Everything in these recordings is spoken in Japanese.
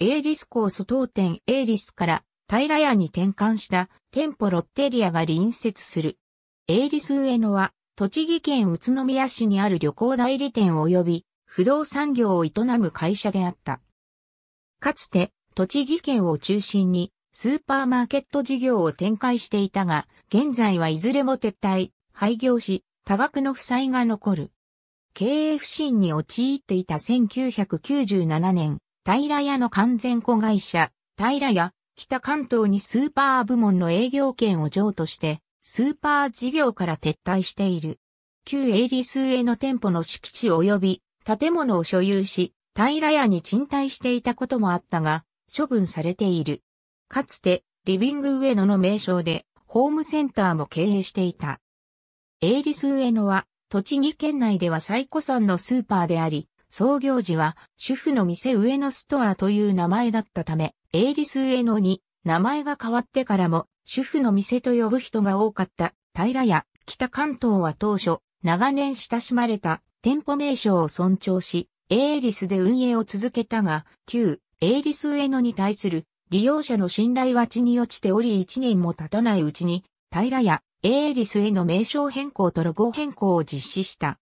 エーリス構租当店エーリスから平屋に転換した店舗ロッテリアが隣接する。エーリス上野は栃木県宇都宮市にある旅行代理店及び不動産業を営む会社であった。かつて栃木県を中心にスーパーマーケット事業を展開していたが、現在はいずれも撤退、廃業し、多額の負債が残る。経営不振に陥っていた1997年、平屋の完全子会社、平屋、北関東にスーパー部門の営業権を譲渡して、スーパー事業から撤退している。旧エーリス上野店舗の敷地及び建物を所有し、平屋に賃貸していたこともあったが、処分されている。かつて、リビング上野の名称で、ホームセンターも経営していた。エーリス上野は、栃木県内では最古参のスーパーであり、創業時は、主婦の店上野ストアという名前だったため、エーリス上野に名前が変わってからも、主婦の店と呼ぶ人が多かった、平屋、北関東は当初、長年親しまれた店舗名称を尊重し、エーリスで運営を続けたが、旧、エーリス上野に対する利用者の信頼は地に落ちており1年も経たないうちに、平屋、エーリスへの名称変更とロゴ変更を実施した。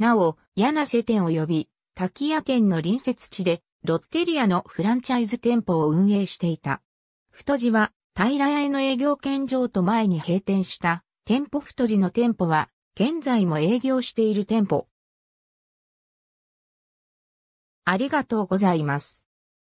なお、柳瀬店及び滝谷店の隣接地で、ロッテリアのフランチャイズ店舗を運営していた。太字は、平屋への営業権譲渡前に閉店した、店舗太字の店舗は、現在も営業している店舗。ありがとうございます。